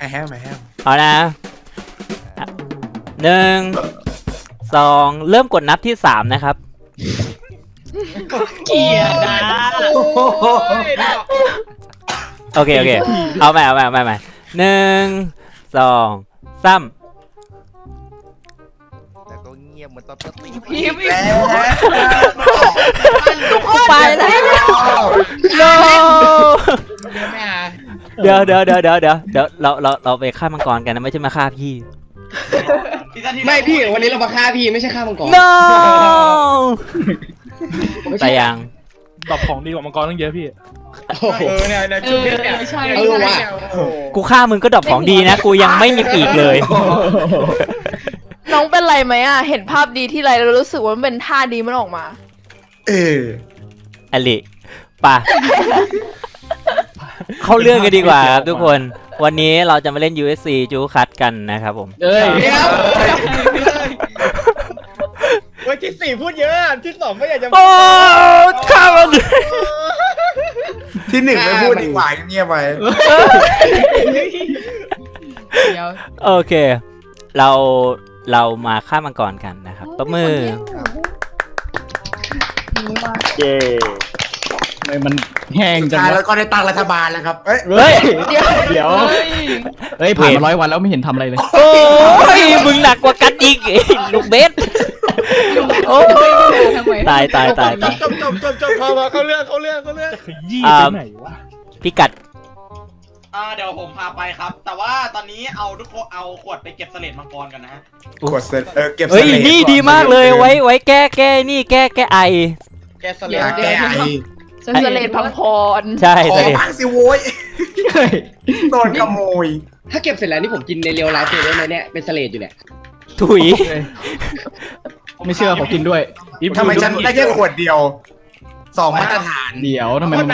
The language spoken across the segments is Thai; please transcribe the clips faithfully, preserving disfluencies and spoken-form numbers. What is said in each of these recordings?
I have I have เอานะหนึ่งสองเริ่มกดนับที่สามนะครับเกียร์นะโอเคโอเคเอาใหม่เอาใหม่เอาใหม่ใหม่หนึ่งสองสามแต่ก็เงียบเหมือนตอนปกติพี่พี่ไปแล้วโน้เดี๋ยวเดี๋ยวเดี๋ยวเดี๋ยวเดี๋ยวเดี๋ยวเราเราเราไปฆ่ามังกรกันนะไม่ใช่มาฆ่าพี่ไม่พี่วันนี้เรามาฆ่าพี่ไม่ใช่ฆ่ามังกร no แต่ยังตอบของดีกว่ามังกรตั้งเยอะพี่เออเนี่ยเนี่ยจุดเด่นเนี่ยเออว่ะกูฆ่ามึงก็ดรอปของดีนะกูยังไม่มีปีกเลยน้องเป็นไรไหมอ่ะเห็นภาพดีที่ไรเรารู้สึกว่ามันเป็นท่าดีมันออกมาเอออะไรป่ะเข้าเรื่องกันดีกว่าครับทุกคนวันนี้เราจะมาเล่น ยู เอส ซี จูคัทกันนะครับผมเฮ้ยวันที่สี่พูดเยอะที่สองไม่อยากจะโอ้ข้าวที่หนึ่งไม่พูดดีกว่าเงียบไปโอเคเราเรามาฆ่ามังกรกันนะครับปรบมือเย้มันแห้งจังแล้วก็ได้ตั้งรัฐบาลแล้วครับเฮ้ยเดี๋ยวเฮ้ยผ่านมาร้อยวันแล้วไม่เห็นทำอะไรเลยโอ้ยมึงหนักกว่ากันอีกลูกเบสโอ้ยตายตายตายจบจบจบจบพอเขาเรื่องเขาเรื่องเขาเรื่องยี่ไปไหนวะพิกัดอ่าเดี๋ยวผมพาไปครับแต่ว่าตอนนี้เอาทุกคนเอาขวดไปเก็บเสลดมังกรกันนะฮะขวดเสลดเออเก็บเสลดเฮ้ยนี่ดีมากเลยไว้ไว้แก้แก้นี่แก้แก้ไอแก้เสลดแก้ไอเสลดพังพรใช่เสลดพังสิโว้ยโดนขโมยถ้าเก็บเสร็จแล้วนี่ผมกินในเรียวไลฟ์ได้ไหมเนี่ยเป็นเสลดอยู่แหละถุยไม่เชื่อขอกินด้วยทำไมฉันได้แค่ขวดเดียวสองมาตรฐานเดียวทำไมมัน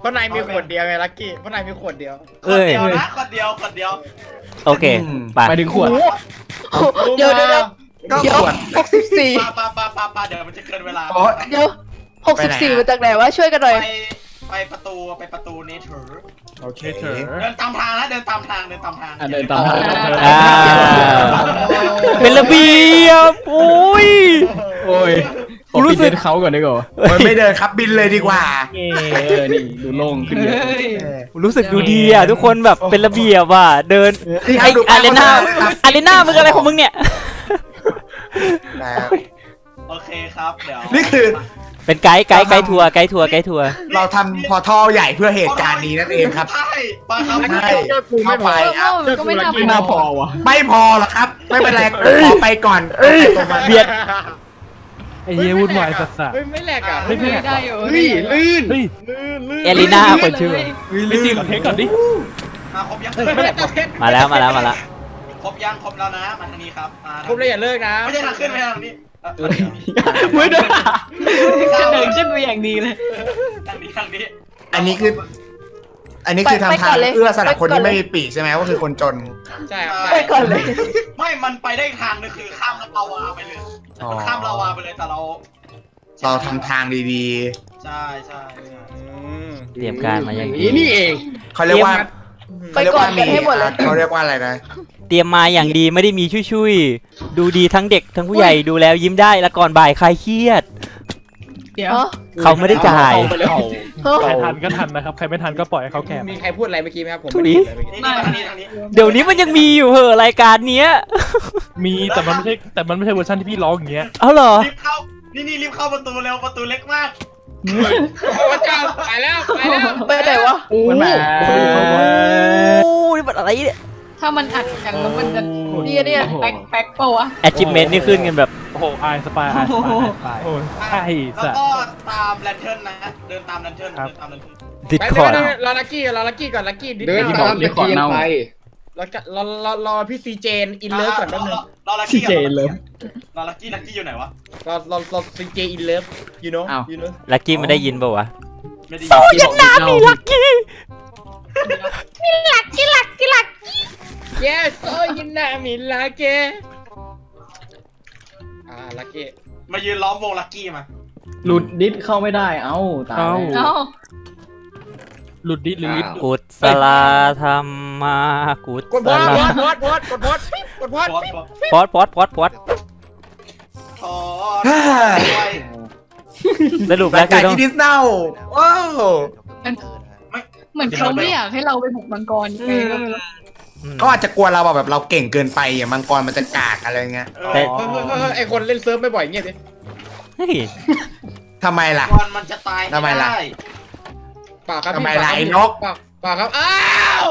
เพราะนายมีขวดเดียวไงลักกี้เพราะนายมีขวดเดียวขวดเดียวนะขวดเดียวขวดเดียวโอเคไปดึงขวดเดี๋ยวเดี๋ยวก็ขวดหกสิบสี่ปาปาปาปาเดี๋ยวมันจะเกินเวลาเดี๋ยวหกสิบสี่มาจากไหนวะช่วยกันหน่อยไปประตูไปประตูเนเธอร์โอเคเธอเดินตามทางนะเดินตามทางเดินตามทางเดินตามทางเป็นระเบียบโอ้ยโอ้ยรู้สึกเขาก่อนดีกว่าไม่เดินครับบินเลยดีกว่าเออนี่ดูโล่งขึ้นเยอะรู้สึกดูดีอ่ะทุกคนแบบเป็นระเบียบว่ะเดินไออารีนาอารีนามึงอะไรของมึงเนี่ยโอเคครับเดี๋ยวนี่คือเป็นไกด์ไกด์ไกด์ทัวร์ไกด์ทัวร์ไกด์ทัวร์เราทำพอท่อใหญ่เพื่อเหตุการณ์นี้นั่นเองครับใช่มาครับไม่กูไม่ไหวครับก็ไม่น่าพอวะไม่พอหรอกครับไม่เป็นไรขอไปก่อนเบียดไอ้เยวุ่นวายสัสๆไม่แหลกอ่ะไม่ได้อยู่ลื่นลื่นเอลิน่าคนชื่อไม่จริงกับเทคก่อนดิมาครบยังมาแล้วมาแล้วมาแล้วครบยังครบแล้วนะมาทางนี้ครับครบแล้วอย่าเลิกนะไม่ใช่ทางขึ้นไม่ใช่ทางนี้ไม่ได้จะเดินขึ้นไปอย่างดีเลยทางนี้ทางนี้อันนี้คืออันนี้คือทำทางเอื้อสำหรับคนที่ไม่มีปีกใช่ไหมว่าคือคนจนใช่ไปก่อนเลยไม่มันไปได้ทางนึงคือข้ามลาวาไปเลยข้ามลาวาไปเลยแต่เราเราทำทางดีๆใช่ใช่เตรียมการมาอย่างนี้นี่เองเขาเรียกว่าไปก่อนให้หมดเลยเขาเรียกว่าอะไรนะเตรียมมาอย่างดีไม่ได้มีชุยๆดูดีทั้งเด็กทั้งผู้ใหญ่ดูแล้วยิ้มได้ละก่อนบ่ายคลายเครียดเดี๋ยวเขาไม่ได้จ่ายใครทันก็ทันนะครับใครไม่ทันก็ปล่อยให้เขาแก่มีใครพูดอะไรเมื่อกี้ไหมครับผมไม่เดี๋ยวนี้มันยังมีอยู่เหรอรายการเนี้ยมีแต่มันไม่ใช่แต่มันไม่ใช่เวอร์ชันที่พี่ร้องอย่างเงี้ยเอาเหรอรีบเข้านี่นี่รีบเข้าประตูเร็วประตูเล็กมากประตูไปแล้วไปแล้วไปไหนวะมันแบบโอ้ยมันอะไรเนี่ยถ้ามันอัดอย่างนั้นมันจะเนี่ยเนี่ยแป๊กแป๊กเปล่าวะ achievement นี่ขึ้นกันแบบโอ้โหไอสปายไอสปายไอสปายแล้วก็ตามแลนเทิร์นนะเดินตามแลนเทิร์นเดินตามแลนเทิร์นดิดคอร์ดรอลักกี้รอลักกี้ก่อนลักกี้ดิดคอร์ดดิดคอร์ดไปรอรอรอพี่ซีเจนอินเลิฟก่อนนิดนึงรอลักกี้เลยรอลักกี้ลักกี้อยู่ไหนวะรอรอรอซีเจอินเลิฟยูโน่ยูโน่ลักกี้ไม่ได้ยินป่าววะโอ้ยน่ามีลักกี้มีลักกี้ลักกี้ลักกี้เยสโอ้ยน่ามีลักกี้อ่าลักกี้มายืนล้อมวงลักกี้มาหลุดดิสเข้าไม่ได้เอ้าตายเอ้า หลุดดิหรือลิฟต์กุศลธรรมะกุศลพอดพอดพอดพอดพอดพอดพอดพอดพอดสรุปแล้วคือต้องว้าวเหมือนเขาไม่อยากให้เราไปบุกมังกรก็อาจจะกลัวเราแบบเราเก่งเกินไปอย่างมังกรมันจะกากอะไรเงี้ยแต่ไอคนเล่นเซิร์ฟไม่บ่อยเงี้ยสิทำไมล่ะมังกรมันจะตายทำไมล่ะป่าครับทำไมล่ะไอ้นกป่าครับอ้าว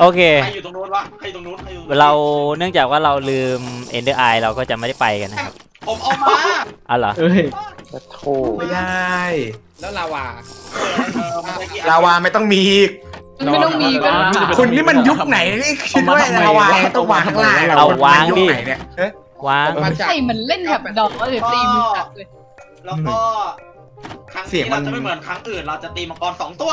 โอเคใครอยู่ตรงนู้นวะใครอยู่ตรงนู้นเราเนื่องจากว่าเราลืมเอ็นเดอร์ไอเราก็จะไม่ได้ไปกันนะครับผมเอามาอ๋อเหรอเอ้ยโธ่ไม่ได้แล้วลาวาลาวาไม่ต้องมีอีกไม่ต้องมีกันคุณนี่มันยุคไหนนี่คิดว่าลาวาต้องวางข้างล่างเราวางดิวางใช่มันเล่นแบบดอกเลยตีมือจับเลยแล้วก็ครั้งนี้เราจะไม่เหมือนครั้งอื่นเราจะตีมังกรสองตัว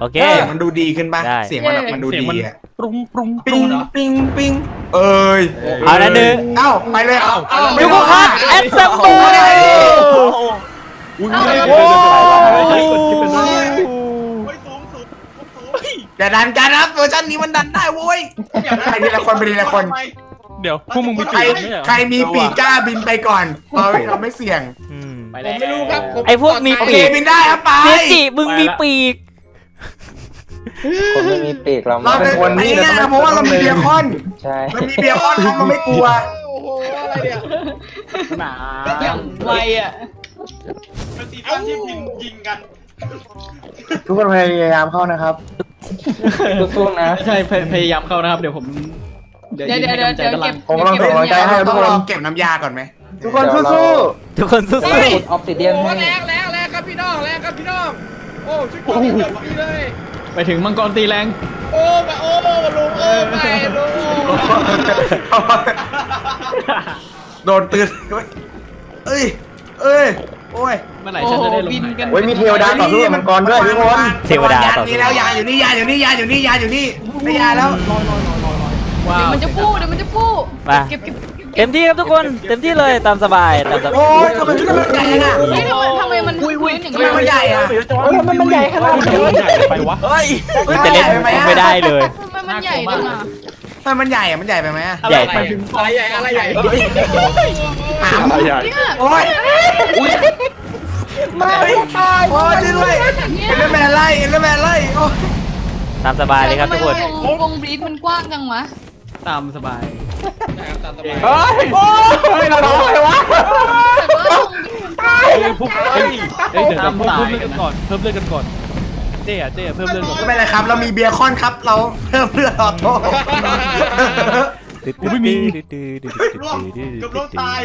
โอเคมันดูดีขึ้นป่ะเสียงมันมันดูดีอะปรุงปรุงปิ้งปิ้งปิ้งเอ้ยเอาละหนึ่งเอ้าไปเลยเอ้ายูกุคัชแอดเซมโบอุ้ยอย่าดันกันครับเวอร์ชันนี้มันดันได้โว้ยใครมีละครไปดีละครเดี๋ยวพวกมึงมีปีกใครมีปีกกล้าบินไปก่อนเราเราไม่เสี่ยงผมไม่รู้ครับไอพวกมีปีกบินได้ครับไปเจจิมึงมีปีกผมไม่มีปีกเราเราเป็นคนนี้นะเพราะว่าเรามีเบียร์คอนใช่เรามีเบียร์คอนเราไม่กลัวโอ้โหอะไรเนี่ยหนาอย่างไรอ่ะมันตีปั้นที่พินยิงกันทุกคนพยายามเข้านะครับสู้ๆนะใช่พยายามเข้านะครับเดี๋ยวผมเดี๋ยวเดี๋ยวเดี๋ยวเดี๋ยวเก็บผมลองดูใจให้ทุกคนเก็บน้ำยาก่อนไหมทุกคนสู้ๆทุกคนสู้ๆออฟติเดียนให้แรงแรงแรงครับพี่น้องแรงครับพี่น้องโอ้ช่วยกันเก็บดีเลยไปถึงมังกรตีแรงโอ้มาโอ้มาลุงโอ้มาลุงโดนตื่นด้วยเอ้ยเอ้ยโอ้ยเมื่อไหร่ฉันจะได้ลงโอ้ยมีเทวดาต่อสู้มังกรด้วยทุกคนเทวดาต่อสู้นี่แล้วยาอยู่นี่ยาอยู่นี่ยาอยู่นี่ยาอยู่นี่ไม่ยาแล้วเดี๋ยวมันจะปู้เดี๋ยวมันจะปู้มาเต็มที่ครับทุกคนเต็มที่เลยตามสบายตามสบายโอ้ยทำไมมันใหญ่อะทำไมมันทำไมมันใหญ่อะมันมันใหญ่ขนาดนี้ไปวะเฮ้ยแต่เล่นไม่ได้เลยมันใหญ่จังอะมันมันใหญ่อะมันใหญ่ไปไหมใหญ่ไปถึงอะไรใหญ่อะไรใหญ่หามโอ้ยมาตายโอ้ยด้วยเอ็นเดอร์แมนไล่เอ็นเดอร์แมนไล่โอ้ตามสบายเลยครับทุกคนวงบีทมันกว้างจังวะตามสบายเฮ้ยโอ้ยเราทำอะไรวะพุ่งเฮ้ยเดี๋ยวเพิ่มเลือดกันก่อนเพิ่มเลือดกันก่อนเจ๊อะเจ๊เพิ่มเลือดไม่เป็นไรครับเรามีเบียร์คอนครับเราเพิ่มเลือดออโต้กูไม่มีกับโลกตาย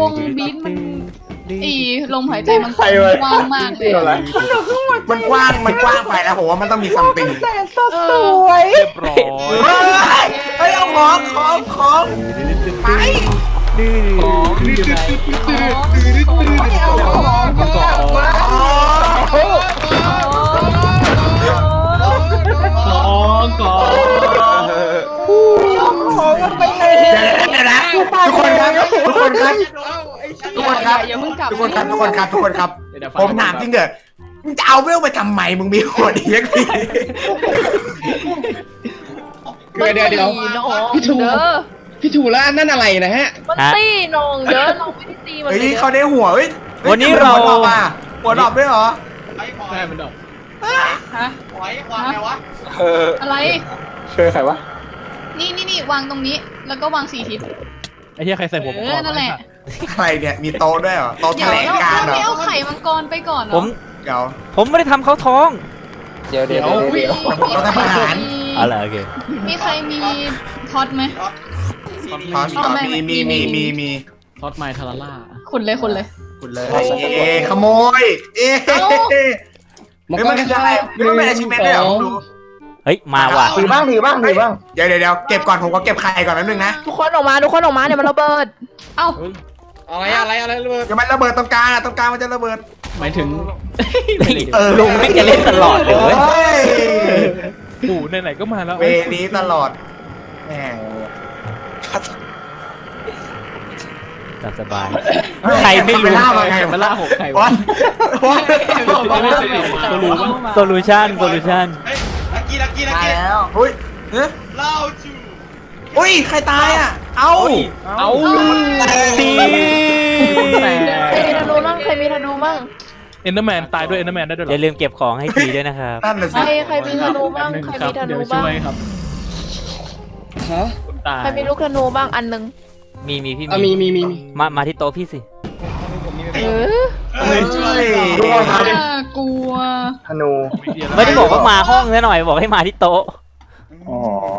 วงบีทมันอีลมหายใจมันกว้างมากเลยมันกว้างมันกว้างไปนะผมว่ามันต้องมีซัมติงแต่สวยเรียบร้อยเฮ้ยเอาของของของไปของทุกคนครับทุกคนครับทุกคนครับทุกคนครับทุกคนครับทุกคนครับผมถามจริงเหรอมึงจะเอาเวลไปทำไมมึงมีหัวดีอย่างนี้เดี๋ยวเดี๋ยวเดี๋ยวพี่ถูพี่ถูแล้วนั่นอะไรนะฮะมันตีนองเยอะนองไม่ได้ตีมันเลยเขาได้หัววันนี้เราหัวดอกมาหัวดอกด้วยเหรอใช่มันดอกฮะหอยวางไงวะอะไรเชื่อใครวะนี่นี่นี่วางตรงนี้แล้วก็วางสี่ทิศไอ้เหี้ยใครใส่ผมก่อนนั่นแหละใครเนี่ยมีโต๊ะด้วยเหรอโต๊ะแถลงการเหรอเอาไข่มังกรไปก่อนผมเดี๋ยวผมไม่ได้ทำเขาท้องเดี๋ยวเดี๋ยวเดี๋ยวเราทำอาหารอะไรโอเคมีใครมีท็อตไหมท็อตมีมีมีมีมีท็อตไมทาร่าขุนเลยขุนเลยขุนเลยเอ๊ขโมยเอ๊ไม่มันคืออะไรไม่มันเป็นอาชีพเดี๋ยวเฮ้ยมาว่ะถือบ้างถือบ้างถือบ้างเดี๋ยวเดี๋ยวเก็บก่อนผมก็เก็บไข่ก่อนแป๊บนึงนะทุกคนออกมาทุกคนออกมาเดี๋ยวมันระเบิดเอ้าอะไรอะไรอะไรระเบิดเดี๋ยวมันระเบิดตรงกลางตรงกลางมันจะระเบิดหมายถึงเออลุงไม่จะเล่นตลอดเลยปู่ไหนๆก็มาแล้วเวนี้ตลอดแหม ตามสบายใครไม่รู้ใครมาล่าหกใครวะโซลูชันโซลูชันลักกี้ลักกี้ลักกี้แล้วเฮ้ยเฮ้ยเล่าจูอุ้ยใครตายอ่ะเอาเอาตีใครมีธนูมั่งใครมีธนูมั่งเอ็นเดอร์แมนตายด้วยเอ็นเดอร์แมนได้ด้วยหรออย่าลืมเก็บของให้ตีด้วยนะครับใครใครมีธนูบ้างใครมีธนูบ้างใครมีลูกธนูบ้างอันนึงมีมีพี่มีมีมีมามาที่โต๊ะพี่สิเอออกลัวธนูไม่ได้บอกว่ามาห้องซะหน่อยบอกให้มาที่โต๊ะ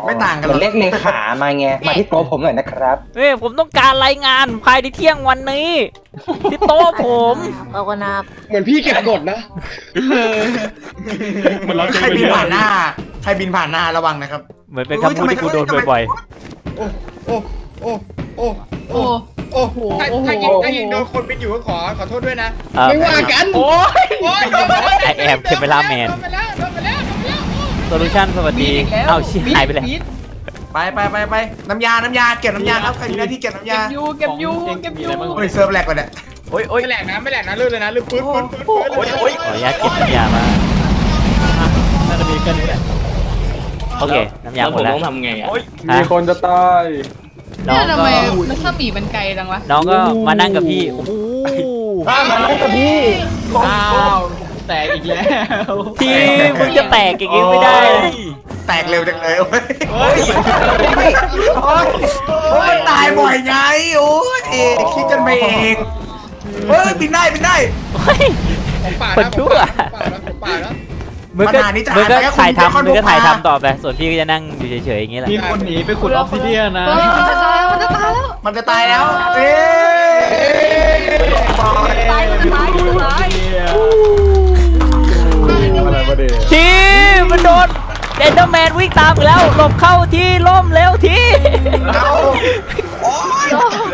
ไม่ต่างกันเล็กในขามาไงมาที่โต๊ะผมหน่อยนะครับเฮ้ยผมต้องการรายงานภายในเที่ยงวันนี้ที่โต๊ะผมเอากระนาบเหมือนพี่เก็บกดนะเหมือนเราใครบินผ่านหน้าใครบินผ่านหน้าระวังนะครับเหมือนเป็นคำพูดที่กูโดนบ่อยๆโอ้โอ้โอ้โอ้โอ้โอ้โหถ้ายิงถ้ายิงโดนคนบินอยู่ก็ขอขอโทษด้วยนะไม่ว่ากันโอ้ยแอบเทมเปอร์ล่าแมนโซลูชันสวัสดีเอ้าชิหายไปเลยไปไปไปไปน้ำยาน้ำยาเก็บน้ำยาครับใครมีหน้าที่เก็บน้ำยาเก็บยูเก็บยูเก็บยูโอ้ยเซิร์ฟแหลกไปเนี่ยโอ้ยโอ้ยแหลกนะไม่แหลกนะลื่นเลยนะลื่นปื๊ดปื๊ดปื๊ดโอ้ยโอ้ยขออนุญาตเก็บน้ำยามาน่าจะมีกันนี่แหละโอเคน้ำยาหมดแล้วต้องทำไงอ่ะมีคนจะตายน้องก็มันข้ามหมีมันไกลจังวะน้องก็มานั่งกับพี่โอ้โหมานั่งกับพี่อ้าวแตกอีกแล้วทีมึงจะแตกอีกไม่ได้แตกเร็วจังเลยโอ้ยโอ้ยโอ้ยตายบ่อยไงโอ้ยคิดกันไปเองเฮ้ยบินได้บินได้ปัดชั่วมึงก็มึงก็ถ่ายทำมึงก็ถ่ายทำต่อไปส่วนพี่ก็จะนั่งอยู่เฉยๆอย่างนี้แหละมีคนหนีไปขุดออฟซิเดียนนะมันจะตายแล้วมันจะตายแล้วมันจะตายแล้วเอ๊ตายมันจะตายมันจะตายทีมันโดนเอ็นเดอร์แมนวิ่งตามไปแล้วหลบเข้าที่ล่มเร็วที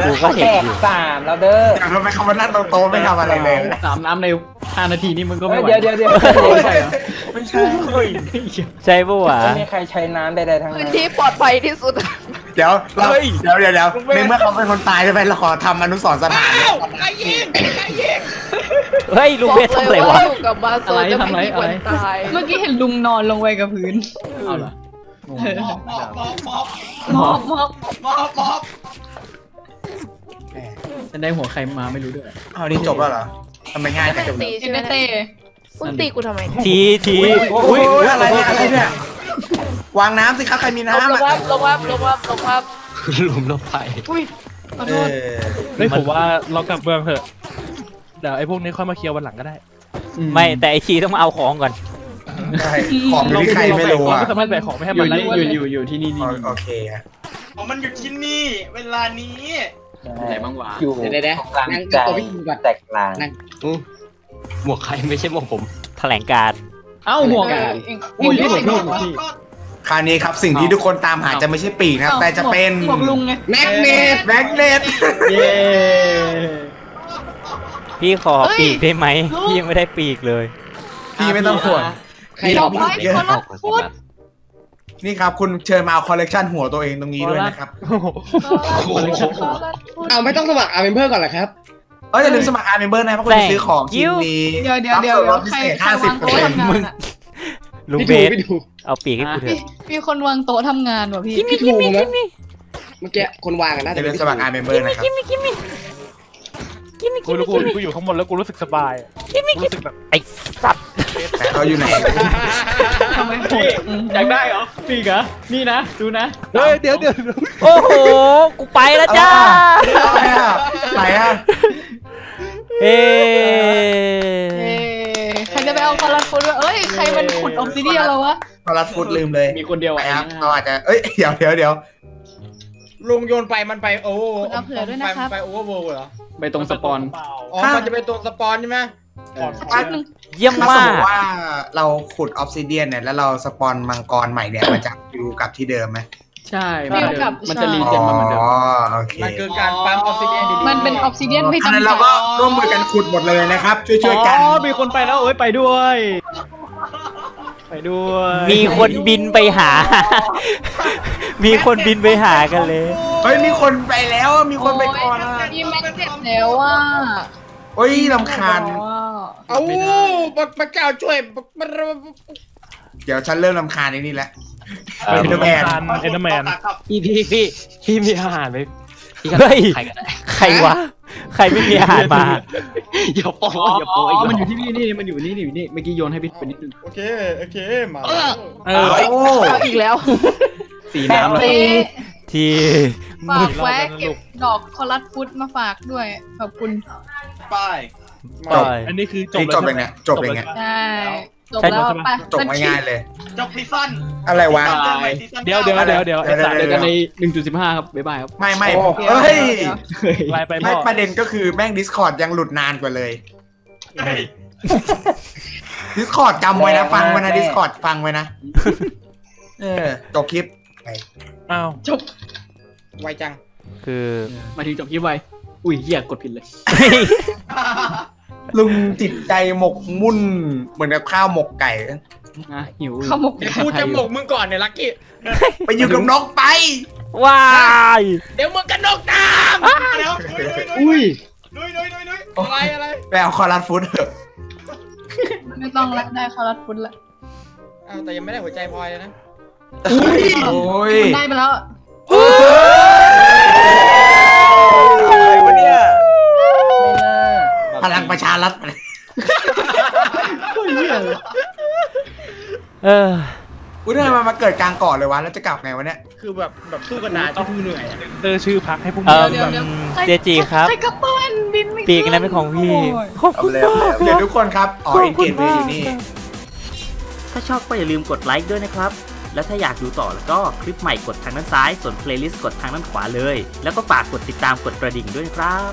กูก็เห็นอยู่สามแล้วเด้อทำไมเขามานั่งโต๊ะไม่ทำอะไรเลยสามน้ำในห้านาทีนี่มันก็ไม่ไหวเดี๋ยวเดี๋ยวเดี๋ยวไม่ใช่ใช่ป่ะวะไม่มีใครใช้น้ำใดๆทั้งนั้นที่ปลอดภัยที่สุดเดี๋ยวเดี๋ยวเดี๋ยวเดี๋ยวในเมื่อเขาเป็นคนตายจะไปเราขอทำอนุสรณ์สถานใครยิงใครยิงเฮ้ยลุงเบสทำอะไรวะอะไรทำไรอะไรเมื่อกี้เห็นลุงนอนลงไปกับพื้นเอาล่ะมอบมอบมอบมอบมอบจะได้หัวใครมาไม่รู้ด้วยเอานี่จบแล้วเหรอทำไมง่ายจังเลยเอ็นเตอร์อุ้ยตีกูทำไมทีทีอุ้ยอะไรเนี่ยอะไรเนี่ยวางน้ำสิครับใครมีน้ำลงวับลงวับลงวับลงวับหลุมลงไปอุ้ยขอโทษไม่ผมว่าเรากลับเมืองเถอะเดี๋ยวไอ้พวกนี้ค่อยมาเคลียร์วันหลังก็ได้ไม่แต่ไอ้ทีต้องมาเอาของก่อนของอยู่ที่ใครไม่รู้อ่ะสามารถแบกของไปให้มันได้อยู่อยู่อยู่ที่นี่นี่โอเคครับของมันอยู่ที่นี่เวลานี้อะไรบ้างวะอยู่ได้ได้นั่งตัวพี่ก่อนแตกลางหมวกใครไม่ใช่หมวกผมแถลงการเอ้าหมวกอุ้ยหมวกลูกพี่คราวนี้ครับสิ่งที่ทุกคนตามหาจะไม่ใช่ปีกครับแต่จะเป็นหมวกลุงไงแมกเนตแมกเนตพี่ขอปีกได้ไหมพี่ยังไม่ได้ปีกเลยพี่ไม่ต้องห่วงพี่เอาไปคนละฟุตนี่ครับคุณเชิญมาเอาคอลเลกชันหัวตัวเองตรงนี้ด้วยนะครับเอาไม่ต้องสมัครอาร์เมมเบอร์ก่อนเหรอครับเอออย่าลืมสมัครอาร์เมมเบอร์นะเพราะคุณจะซื้อของชิ้นนี้รับส่วนลดพิเศษ ห้าสิบเปอร์เซ็นต์ มึงลุงเบสเอาปีกให้กูเถอะมีคนวางโต๊ะทำงานว่ะพี่พี่ถูกแล้วเมื่อกี้คนวางกันน่าจะเป็นสมัครอาร์เมมเบอร์นะครับกูรู้กูอยู่ข้างบนแล้วกูรู้สึกสบายรู้สึกแบบไอ้สัตว์แต่เขาอยู่ไหนทำไมโหดอยากได้เหรอปีกเหรอนี่นะดูนะเฮ้ยเดี๋ยวเดี๋ยวโอ้โหกูไปแล้วจ้าไปอ่ะไปอ่ะเฮ้ใครจะไปเอาคอรัสฟุตวะเอ้ยใครมันขุดออฟซิเดียนเราวะคอรัสฟุตลืมเลยมีคนเดียวครับเราอาจจะเอ้ยเดี๋ยวเดี๋ยวเดี๋ยวลุงโยนไปมันไปโอ้เอาเผื่อด้วยนะครับไปโอเวอร์โวเหรอไปตรงสปอนอ๋อมันจะไปตรงสปอนใช่ไหมเยี่ยมมากถ้าสมมติว่าเราขุดออฟซิเดียนเนี่ยแล้วเราสปอนมังกรใหม่เนี่ยมันจะอยู่กับที่เดิมไหมใช่มันจะรีเจนมาเหมือนเดิมมันคือการปั๊มออฟซิเดียนมันเป็นออฟซิเดียนไม่จำเป็นเราก็ร่วมมือกันขุดหมดเลยนะครับช่วยๆกันอ๋อมีคนไปแล้วเอ้ยไปด้วยไปด้วยมีคนบินไปหามีคนบินไปหากันเลย เฮ้ยมีคนไปแล้วมีคนไปก่อนอ่ะนี่ไม่เสร็จแล้วอ่ะโอ้ยรำคาญเอ้าพระเจ้าช่วยเดี๋ยวฉันเริ่มรำคาญในนี่แหละเอ็นเดอร์แมนเอ็นเดอร์แมนพี่พี่พี่พี่มีอาหารไหมเฮ้ยใครวะใครไม่มีอาหารมาอย่าปล่อยอย่าปล่อยมันอยู่ที่นี่นี่มันอยู่นี่นี่นี่เมื่อกี้โยนให้พี่เป็นนิดนึงโอเคโอเคมาเออโอ้อีกแล้วสีน้ำเลยทีฝากแวะเก็บดอกคอรัสฟุตมาฝากด้วยขอบคุณป้ายจบอันนี้คือจบจบเลยเนี่ยจบเลยเนี่ยใช่จบแล้วไปจบง่ายๆเลยจบซีซั่นอะไรวะเดี๋ยวเดี๋ยวเดี๋ยวเดี๋ยวเดี๋ยวกันใน หนึ่งจุดสิบห้า ครับบ๊ายบายครับไม่ไม่เฮ้ยไม่ประเด็นก็คือแม่ง Discord ยังหลุดนานกว่าเลย Discord จำไว้นะฟังไว้นะ Discord ฟังไว้นะเออจบคลิปอ้าวจบไวจังคือมาถึงจบคลิปไวอุ้ยเหี้ยกดผิดเลยลุงจิตใจหมกมุ่นเหมือนกับข้าวหมกไก่นะหิวข้าวหมกไก่กูจะหมกมึงก่อนเนี่ยลักกี้ไปอยู่กับนกไปว้ายเดี๋ยวมึงกับนกตามอุ้ยนุ้ยนุ้ยนุ้ยนุ้ยอะไรอะไรไปเอาคอรัสฟุตเถอะไม่ต้องรักได้คอรัสฟุตละเอาแต่ยังไม่ได้หัวใจพลอยเลยนะอุ้ยโอ้ยได้ไปแล้วอะไรวะเนี่ยพลังประชารัฐอะไรเออกูได้มามาเกิดกลางก่อนเลยวะแล้วจะกลับไงวะเนี่ยคือแบบแบบสู้กันนานต้องเหนื่อยเตอชื่อพักให้พวกมึงเจจีครับปีกนั้นเป็นของพี่ขอบคุณมากเดี๋ยวทุกคนครับอ๋อเอ็นเกจไปอยู่นี่ถ้าชอบก็อย่าลืมกดไลค์ด้วยนะครับแล้วถ้าอยากดูต่อแล้วก็คลิปใหม่กดทางด้านซ้ายส่วนเพลย์ลิสต์กดทางด้านขวาเลยแล้วก็ฝากกดติดตามกดกระดิ่งด้วยนะครับ